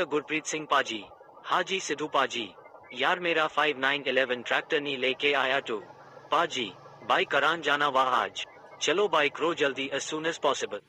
Mister Gurpreet Singh पाजी, हाजी सिद्धू पाजी, यार मेरा 5911 ट्रैक्टर नहीं लेके आया तो पाजी, बाइक करान जाना वाह आज, चलो बाइक रो जल्दी as soon as possible।